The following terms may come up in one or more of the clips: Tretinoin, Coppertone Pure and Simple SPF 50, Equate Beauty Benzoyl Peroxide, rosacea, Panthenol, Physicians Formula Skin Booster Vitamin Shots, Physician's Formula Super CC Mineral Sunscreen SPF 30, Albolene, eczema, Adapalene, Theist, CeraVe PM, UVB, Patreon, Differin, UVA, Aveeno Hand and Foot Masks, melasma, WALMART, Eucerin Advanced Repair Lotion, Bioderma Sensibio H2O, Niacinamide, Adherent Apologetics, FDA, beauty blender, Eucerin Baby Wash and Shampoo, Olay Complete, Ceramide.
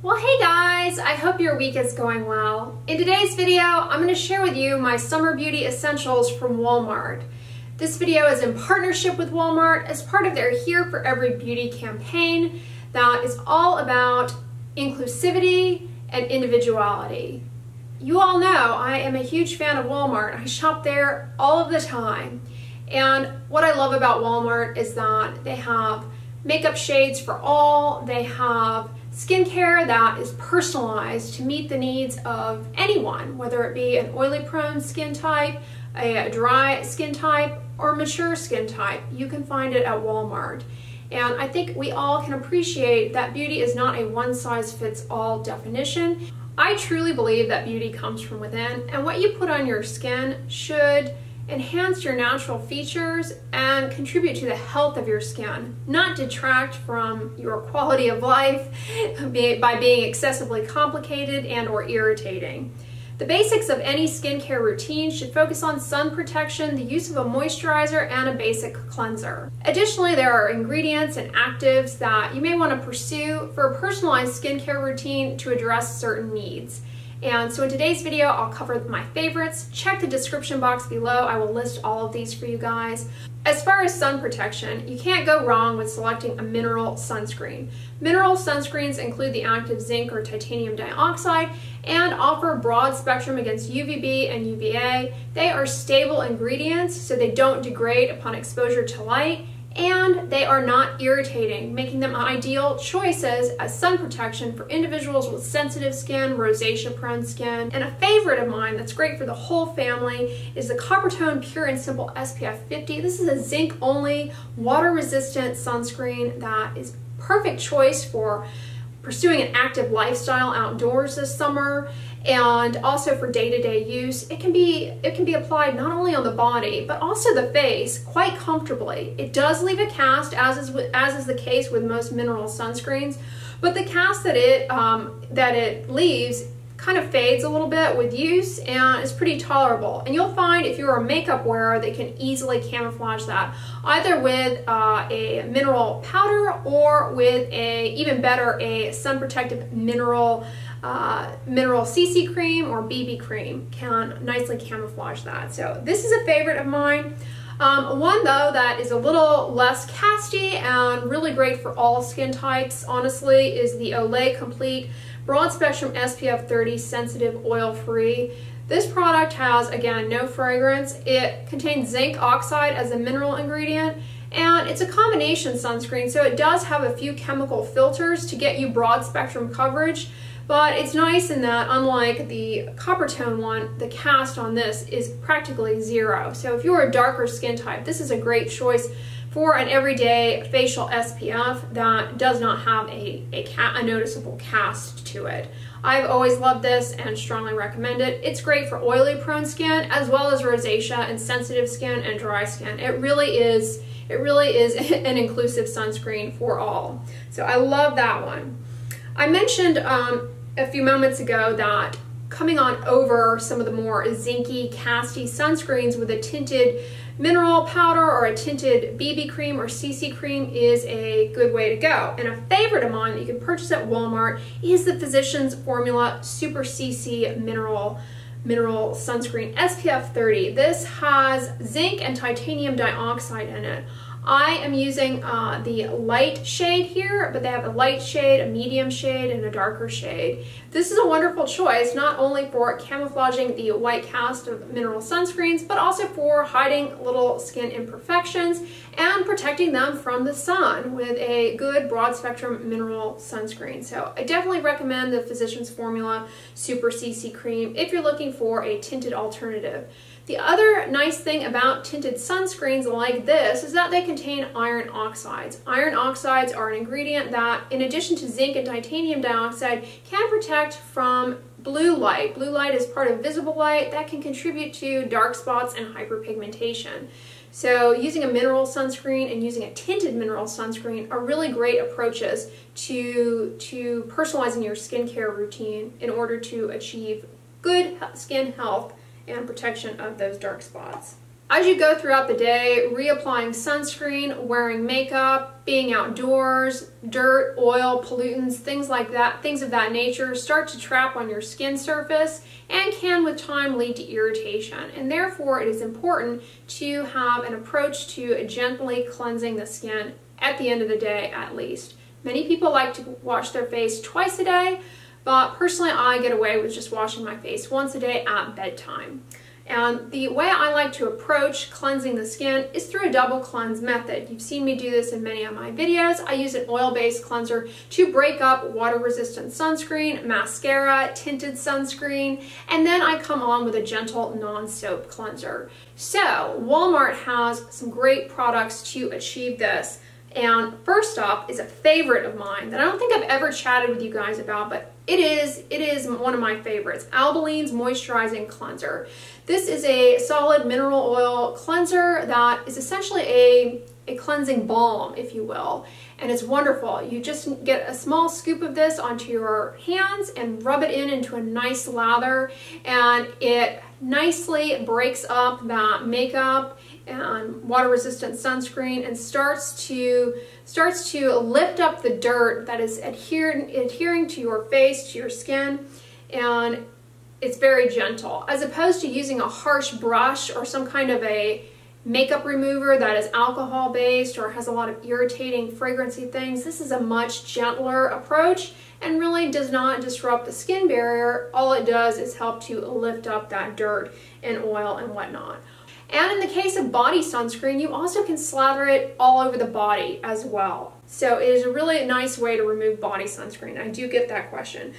Well, hey guys, I hope your week is going well. In today's video, I'm going to share with you my summer beauty essentials from Walmart. This video is in partnership with Walmart as part of their Here for Every Beauty campaign that is all about inclusivity and individuality. You all know I am a huge fan of Walmart. I shop there all of the time. And what I love about Walmart is that they have makeup shades for all, they have skincare that is personalized to meet the needs of anyone, whether it be an oily prone skin type, a dry skin type, or mature skin type. You can find it at Walmart. And I think we all can appreciate that beauty is not a one-size-fits-all definition. I truly believe that beauty comes from within, and what you put on your skin should enhance your natural features and contribute to the health of your skin, not detract from your quality of life by being excessively complicated and or irritating. The basics of any skincare routine should focus on sun protection, the use of a moisturizer, and a basic cleanser. Additionally, there are ingredients and actives that you may want to pursue for a personalized skincare routine to address certain needs. And so in today's video, I'll cover my favorites. Check the description box below. I will list all of these for you guys. As far as sun protection, you can't go wrong with selecting a mineral sunscreen. Mineral sunscreens include the active zinc or titanium dioxide and offer a broad spectrum against UVB and UVA. They are stable ingredients, so they don't degrade upon exposure to light, and they are not irritating, making them ideal choices as sun protection for individuals with sensitive skin, rosacea-prone skin. And a favorite of mine that's great for the whole family is the Coppertone Pure and Simple SPF 50. This is a zinc-only, water-resistant sunscreen that is perfect choice for pursuing an active lifestyle outdoors this summer, and also for day-to-day use. It can be applied not only on the body, but also the face quite comfortably. It does leave a cast, as is the case with most mineral sunscreens, but the cast that it leaves kind of fades a little bit with use and is pretty tolerable. And you'll find if you're a makeup wearer, they can easily camouflage that, either with a mineral powder or with a, even better, a sun protective mineral CC cream or BB cream can nicely camouflage that. So this is a favorite of mine. One though that is a little less casty and really great for all skin types, honestly, is the Olay Complete Broad Spectrum SPF 30 Sensitive Oil Free. This product has, again, no fragrance. It contains zinc oxide as a mineral ingredient, and it's a combination sunscreen, so it does have a few chemical filters to get you broad spectrum coverage. But it's nice in that, unlike the Coppertone one, the cast on this is practically zero. So if you're a darker skin type, this is a great choice for an everyday facial SPF that does not have a noticeable cast to it. I've always loved this and strongly recommend it. It's great for oily prone skin as well as rosacea and sensitive skin and dry skin. It really is an inclusive sunscreen for all. So I love that one. I mentioned a few moments ago that coming on over some of the more zinky, casty sunscreens with a tinted mineral powder or a tinted BB cream or CC cream is a good way to go. And a favorite of mine that you can purchase at Walmart is the Physician's Formula Super CC Mineral Sunscreen SPF 30. This has zinc and titanium dioxide in it. I am using the light shade here, but they have a light shade, a medium shade, and a darker shade. This is a wonderful choice, not only for camouflaging the white cast of mineral sunscreens, but also for hiding little skin imperfections and protecting them from the sun with a good broad spectrum mineral sunscreen. So I definitely recommend the Physician's Formula Super CC Cream if you're looking for a tinted alternative. The other nice thing about tinted sunscreens like this is that they contain iron oxides. Iron oxides are an ingredient that, in addition to zinc and titanium dioxide, can protect from blue light. Blue light is part of visible light that can contribute to dark spots and hyperpigmentation. So using a mineral sunscreen and using a tinted mineral sunscreen are really great approaches to personalizing your skincare routine in order to achieve good skin health and protection of those dark spots. As you go throughout the day, reapplying sunscreen, wearing makeup, being outdoors, dirt, oil, pollutants, things like that, things of that nature start to trap on your skin surface and can with time lead to irritation. And therefore it is important to have an approach to gently cleansing the skin at the end of the day at least. Many people like to wash their face twice a day, but personally I get away with just washing my face once a day at bedtime. And the way I like to approach cleansing the skin is through a double cleanse method. You've seen me do this in many of my videos. I use an oil-based cleanser to break up water-resistant sunscreen, mascara, tinted sunscreen, and then I come on with a gentle non-soap cleanser. So Walmart has some great products to achieve this. And first off is a favorite of mine that I don't think I've ever chatted with you guys about, but it is one of my favorites, Albalene's Moisturizing Cleanser. This is a solid mineral oil cleanser that is essentially a cleansing balm, if you will, and it's wonderful. You just get a small scoop of this onto your hands and rub it in into a nice lather, and it nicely breaks up that makeup and water-resistant sunscreen and starts to lift up the dirt that is adhering to your face, to your skin, and it's very gentle. As opposed to using a harsh brush or some kind of a makeup remover that is alcohol-based or has a lot of irritating fragrancy things, this is a much gentler approach and really does not disrupt the skin barrier. All it does is help to lift up that dirt and oil and whatnot. And in the case of body sunscreen, you also can slather it all over the body as well. So it is a really nice way to remove body sunscreen. I do get that question.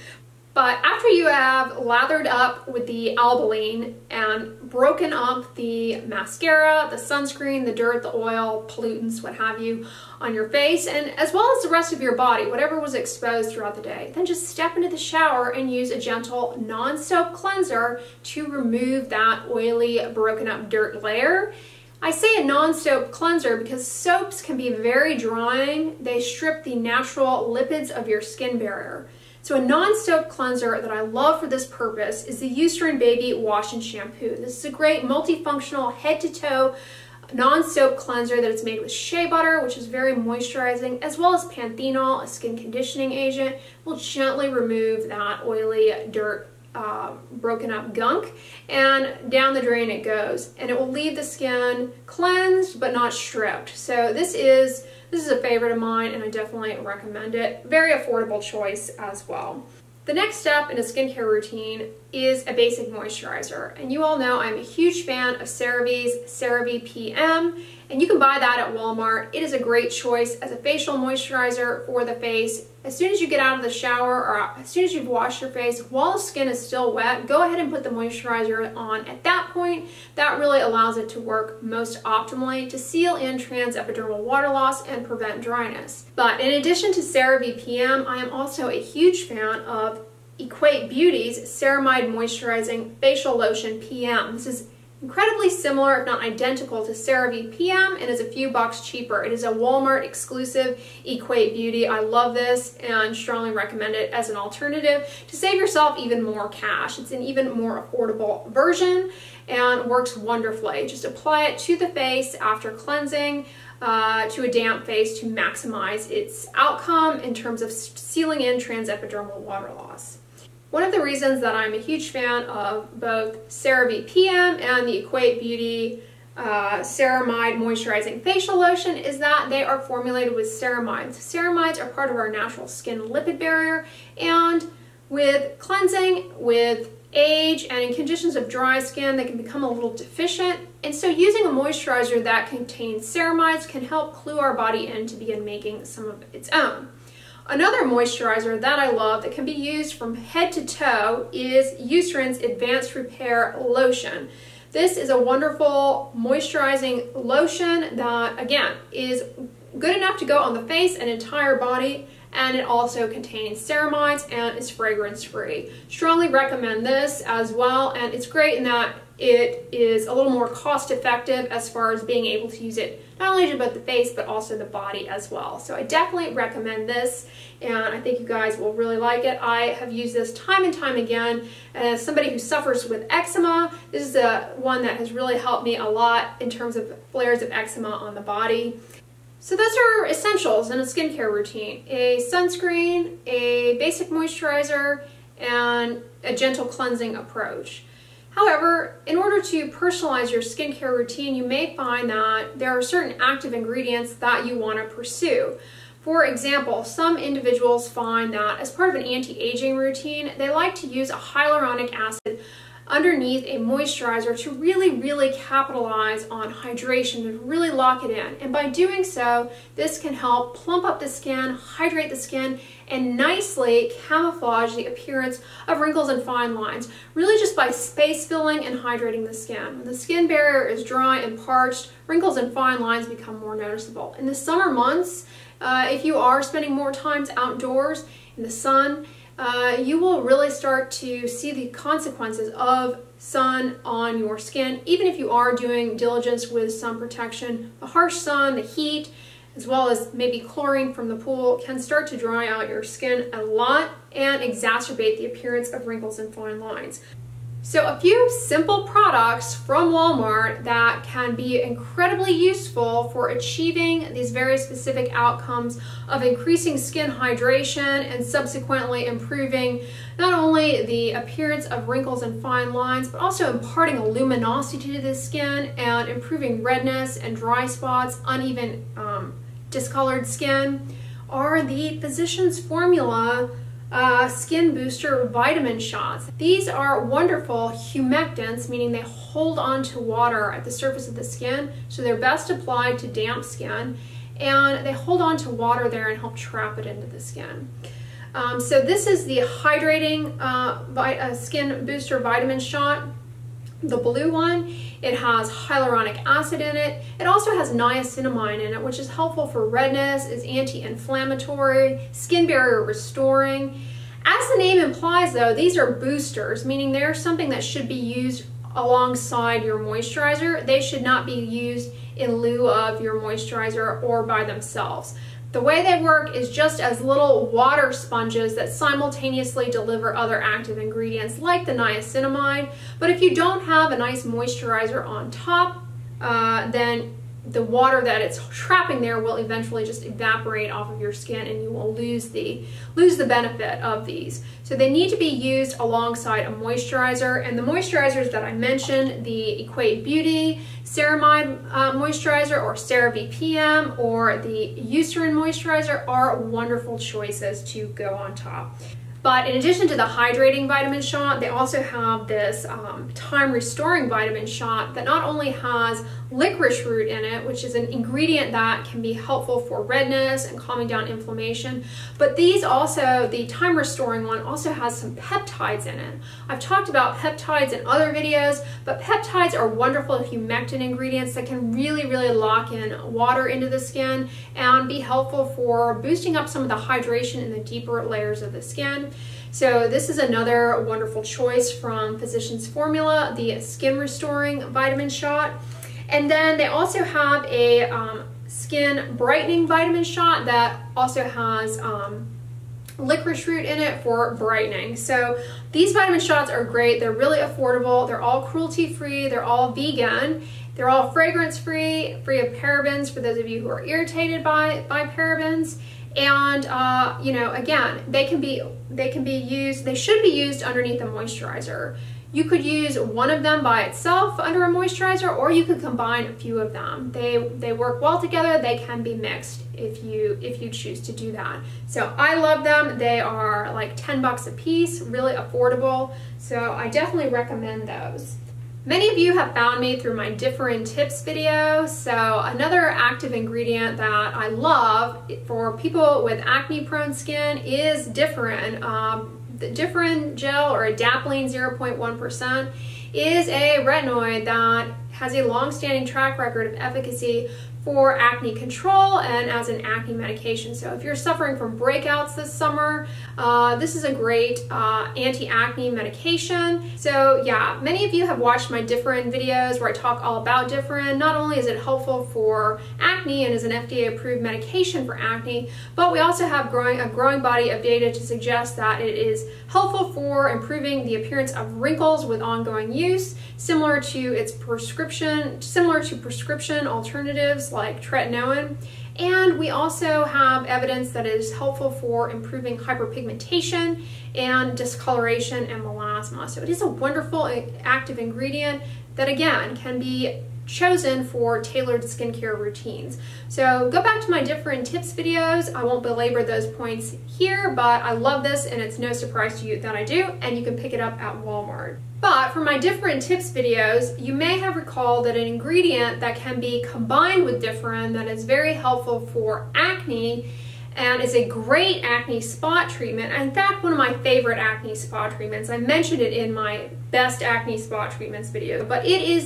But after you have lathered up with the Albolene and broken up the mascara, the sunscreen, the dirt, the oil, pollutants, what have you, on your face, and as well as the rest of your body, whatever was exposed throughout the day, then just step into the shower and use a gentle non-soap cleanser to remove that oily, broken up dirt layer. I say a non-soap cleanser because soaps can be very drying. They strip the natural lipids of your skin barrier. So a non-soap cleanser that I love for this purpose is the Eucerin Baby Wash and Shampoo. This is a great multifunctional head-to-toe non-soap cleanser that is made with shea butter, which is very moisturizing, as well as panthenol, a skin conditioning agent. Will gently remove that oily dirt, broken up gunk, and down the drain it goes. And it will leave the skin cleansed but not stripped. So this is a favorite of mine, and I definitely recommend it. Very affordable choice as well. The next step in a skincare routine is a basic moisturizer. And you all know I'm a huge fan of CeraVe's CeraVe PM, and you can buy that at Walmart. It is a great choice as a facial moisturizer for the face. As soon as you get out of the shower or as soon as you've washed your face while the skin is still wet, go ahead and put the moisturizer on at that point. That really allows it to work most optimally to seal in transepidermal water loss and prevent dryness. But in addition to CeraVe PM, I am also a huge fan of Equate Beauty's Ceramide Moisturizing Facial Lotion PM. This is incredibly similar, if not identical, to CeraVe PM and is a few bucks cheaper. It is a Walmart exclusive, Equate Beauty. I love this and strongly recommend it as an alternative to save yourself even more cash. It's an even more affordable version and works wonderfully. Just apply it to the face after cleansing to a damp face to maximize its outcome in terms of sealing in transepidermal water loss. One of the reasons that I'm a huge fan of both CeraVe PM and the Equate Beauty Ceramide Moisturizing Facial Lotion is that they are formulated with ceramides. Ceramides are part of our natural skin lipid barrier, and with cleansing, with age, and in conditions of dry skin, they can become a little deficient. And so using a moisturizer that contains ceramides can help clue our body in to begin making some of its own. Another moisturizer that I love that can be used from head to toe is Eucerin's Advanced Repair Lotion. This is a wonderful moisturizing lotion that, again, is good enough to go on the face and entire body and it also contains ceramides and is fragrance free. Strongly recommend this as well, and it's great in that it is a little more cost effective as far as being able to use it not only to both the face but also the body as well. So I definitely recommend this, and I think you guys will really like it. I have used this time and time again as somebody who suffers with eczema. This is the one that has really helped me a lot in terms of flares of eczema on the body. So those are essentials in a skincare routine: a sunscreen, a basic moisturizer, and a gentle cleansing approach. However, in order to personalize your skincare routine, you may find that there are certain active ingredients that you want to pursue. For example, some individuals find that as part of an anti-aging routine, they like to use a hyaluronic acid underneath a moisturizer to really capitalize on hydration and really lock it in. And by doing so, this can help plump up the skin, hydrate the skin, and nicely camouflage the appearance of wrinkles and fine lines, really just by space filling and hydrating the skin. When the skin barrier is dry and parched, wrinkles and fine lines become more noticeable. In the summer months, if you are spending more time outdoors in the sun, you will really start to see the consequences of sun on your skin, even if you are doing diligence with sun protection. The harsh sun, the heat, as well as maybe chlorine from the pool can start to dry out your skin a lot and exacerbate the appearance of wrinkles and fine lines. So a few simple products from Walmart that can be incredibly useful for achieving these very specific outcomes of increasing skin hydration and subsequently improving not only the appearance of wrinkles and fine lines, but also imparting a luminosity to the skin and improving redness and dry spots, uneven discolored skin, are the Physician's Formula Skin Booster Vitamin Shots. These are wonderful humectants, meaning they hold on to water at the surface of the skin, so they're best applied to damp skin, and they hold on to water there and help trap it into the skin. So this is the hydrating Skin Booster Vitamin Shot, the blue one. It has hyaluronic acid in it. It also has niacinamide in it, which is helpful for redness, is anti-inflammatory, skin barrier restoring. As the name implies though, these are boosters, meaning they're something that should be used alongside your moisturizer. They should not be used in lieu of your moisturizer or by themselves. The way they work is just as little water sponges that simultaneously deliver other active ingredients like the niacinamide, but if you don't have a nice moisturizer on top, then the water that it's trapping there will eventually just evaporate off of your skin and you will lose the benefit of these. So they need to be used alongside a moisturizer, and the moisturizers that I mentioned, the Equate Beauty Ceramide Moisturizer or CeraVe PM or the Eucerin Moisturizer are wonderful choices to go on top. But in addition to the hydrating vitamin shot, they also have this time restoring vitamin shot that not only has licorice root in it, which is an ingredient that can be helpful for redness and calming down inflammation, but these also, the time restoring one also has some peptides in it. I've talked about peptides in other videos, but peptides are wonderful humectant ingredients that can really lock in water into the skin and be helpful for boosting up some of the hydration in the deeper layers of the skin. So this is another wonderful choice from Physicians Formula, the Skin Restoring Vitamin Shot. And then they also have a skin brightening vitamin shot that also has licorice root in it for brightening. So these vitamin shots are great. They're really affordable. They're all cruelty-free. They're all vegan. They're all fragrance-free, free of parabens for those of you who are irritated by parabens. And you know, again, they should be used underneath a moisturizer. You could use one of them by itself under a moisturizer, or you could combine a few of them. They work well together. They can be mixed if you choose to do that. So I love them. They are like 10 bucks a piece, really affordable. So I definitely recommend those. Many of you have found me through my Differin tips video. So another active ingredient that I love for people with acne prone skin is Differin. The Differin gel or Adapalene 0.1% is a retinoid that has a long-standing track record of efficacy for acne control and as an acne medication. So if you're suffering from breakouts this summer, this is a great anti-acne medication. So yeah, many of you have watched my Differin videos where I talk all about Differin. Not only is it helpful for acne and is an FDA approved medication for acne, but we also have a growing body of data to suggest that it is helpful for improving the appearance of wrinkles with ongoing use, similar to its prescription alternatives like tretinoin. And we also have evidence that is helpful for improving hyperpigmentation and discoloration and melasma. So it is a wonderful active ingredient that again can be chosen for tailored skincare routines. So go back to my Differin tips videos. I won't belabor those points here, but I love this and it's no surprise to you that I do, and you can pick it up at Walmart. But for my Differin tips videos, you may have recalled that an ingredient that can be combined with Differin that is very helpful for acne and is a great acne spot treatment, in fact one of my favorite acne spot treatments. I mentioned it in my best acne spot treatments video, but it is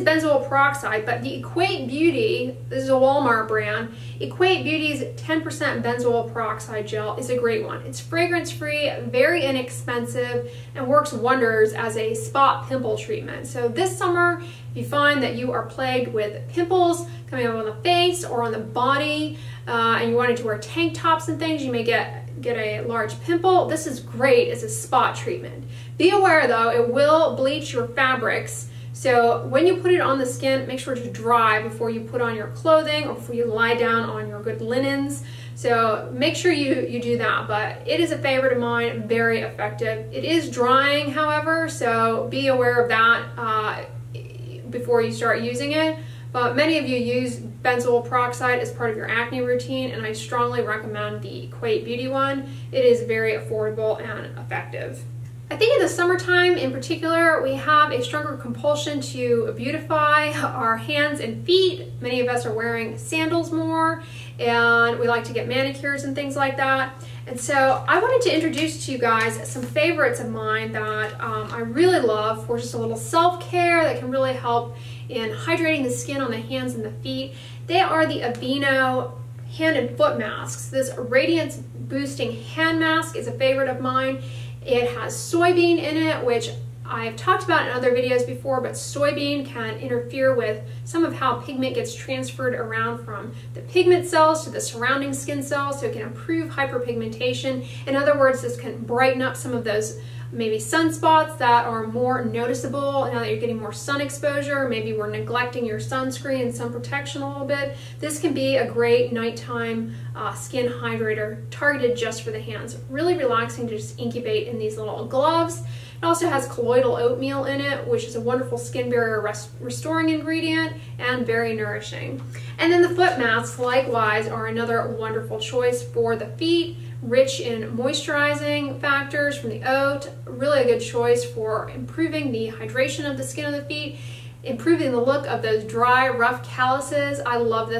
benzoyl peroxide, but the Equate Beauty, this is a Walmart brand, Equate Beauty's 10% benzoyl peroxide gel is a great one. It's fragrance free, very inexpensive, and works wonders as a spot pimple treatment. So this summer, if you find that you are plagued with pimples coming up on the face or on the body, and you wanted to wear tank tops and things, you may get a large pimple. This is great as a spot treatment. Be aware though, it will bleach your fabrics. So when you put it on the skin, make sure to dry before you put on your clothing or before you lie down on your good linens. So make sure you do that, but it is a favorite of mine, very effective. It is drying, however, so be aware of that before you start using it. But many of you use benzoyl peroxide as part of your acne routine, and I strongly recommend the Equate Beauty one. It is very affordable and effective. I think in the summertime in particular, we have a stronger compulsion to beautify our hands and feet. Many of us are wearing sandals more, and we like to get manicures and things like that. And so I wanted to introduce to you guys some favorites of mine that I really love for just a little self-care that can really help in hydrating the skin on the hands and the feet. They are the Aveeno Hand and Foot Masks. This Radiance Boosting Hand Mask is a favorite of mine. It has soybean in it, which I've talked about in other videos before, but soybean can interfere with some of how pigment gets transferred around from the pigment cells to the surrounding skin cells, so it can improve hyperpigmentation. In other words, this can brighten up some of those maybe sunspots that are more noticeable now that you're getting more sun exposure. Maybe we're neglecting your sunscreen and sun protection a little bit. This can be a great nighttime skin hydrator targeted just for the hands. Really relaxing to just incubate in these little gloves. It also has colloidal oatmeal in it, which is a wonderful skin barrier restoring ingredient and very nourishing. And then the foot masks, likewise, are another wonderful choice for the feet. Rich in moisturizing factors from the oat, really a good choice for improving the hydration of the skin of the feet, improving the look of those dry, rough calluses. I love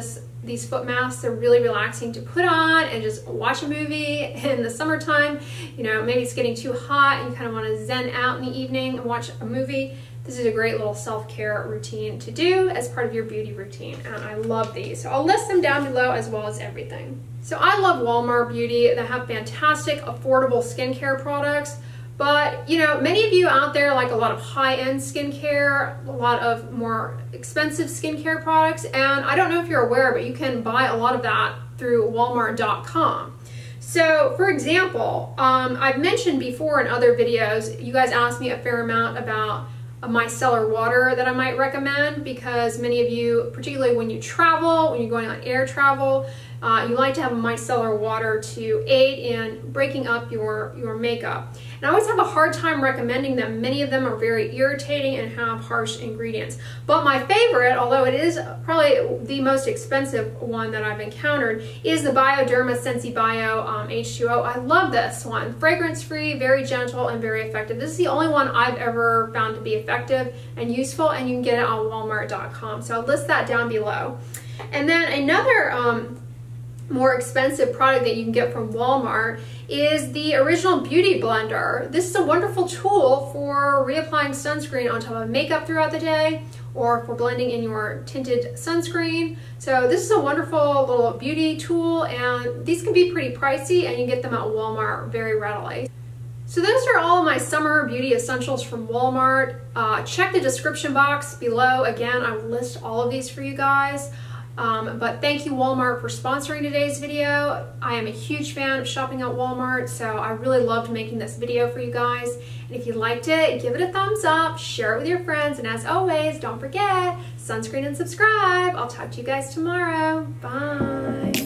these foot masks. They're really relaxing to put on and just watch a movie in the summertime. You know, maybe it's getting too hot and you kind of want to zen out in the evening and watch a movie. This is a great little self-care routine to do as part of your beauty routine, and I love these. So I'll list them down below as well as everything. So I love Walmart Beauty. They have fantastic, affordable skincare products, but you know, many of you out there like a lot of high-end skincare, a lot of more expensive skincare products, and I don't know if you're aware, but you can buy a lot of that through Walmart.com. So for example, I've mentioned before in other videos, you guys asked me a fair amount about micellar water that I might recommend, because many of you, particularly when you travel, when you're going on air travel, you like to have micellar water to aid in breaking up your makeup. And I always have a hard time recommending them. Many of them are very irritating and have harsh ingredients. But my favorite, although it is probably the most expensive one that I've encountered, is the Bioderma Sensibio H2O. I love this one. Fragrance-free, very gentle, and very effective. This is the only one I've ever found to be effective and useful, and you can get it on Walmart.com. So I'll list that down below. And then another more expensive product that you can get from Walmart is the original beauty blender. This is a wonderful tool for reapplying sunscreen on top of makeup throughout the day, or for blending in your tinted sunscreen. So this is a wonderful little beauty tool, and these can be pretty pricey, and you can get them at Walmart very readily. So those are all of my summer beauty essentials from Walmart. Check the description box below. Again, I will list all of these for you guys. But thank you, Walmart, for sponsoring today's video. I am a huge fan of shopping at Walmart, so I really loved making this video for you guys. And if you liked it, give it a thumbs up, share it with your friends, and as always, don't forget, sunscreen and subscribe. I'll talk to you guys tomorrow. Bye.